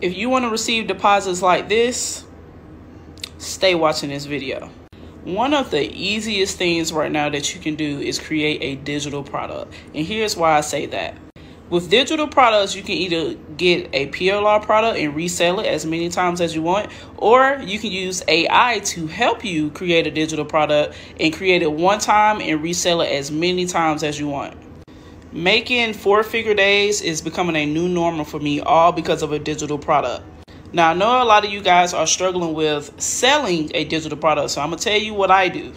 If you want to receive deposits like this, stay watching this video. One of the easiest things right now that you can do is create a digital product. And here's why I say that. With digital products, you can either get a PLR product and resell it as many times as you want, or you can use AI to help you create a digital product and create it one time and resell it as many times as you want. Making four-figure days is becoming a new normal for me, all because of a digital product. Now, I know a lot of you guys are struggling with selling a digital product, so I'm going to tell you what I do.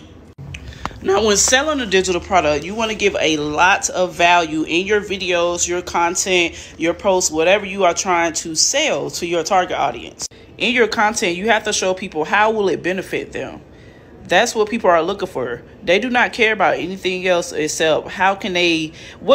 Now, when selling a digital product, you want to give a lot of value in your videos, your content, your posts, whatever you are trying to sell to your target audience. In your content, you have to show people how will it benefit them. That's what people are looking for. They do not care about anything else except what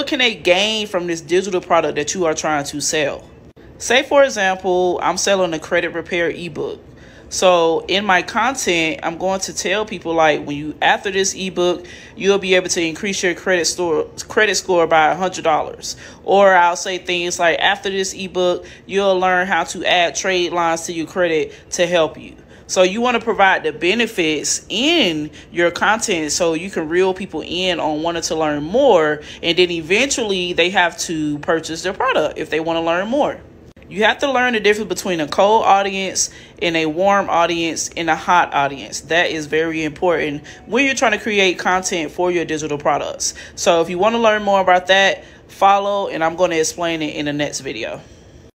can they gain from this digital product that you are trying to sell. Say, for example, I'm selling a credit repair ebook. So in my content, I'm going to tell people, like, after this ebook, you'll be able to increase your credit score by $100. Or I'll say things like, after this ebook, you'll learn how to add trade lines to your credit to help you. So you want to provide the benefits in your content so you can reel people in on wanting to learn more, and then eventually they have to purchase their product if they want to learn more. You have to learn the difference between a cold audience and a warm audience and a hot audience. That is very important when you're trying to create content for your digital products. So if you want to learn more about that, follow, and I'm going to explain it in the next video.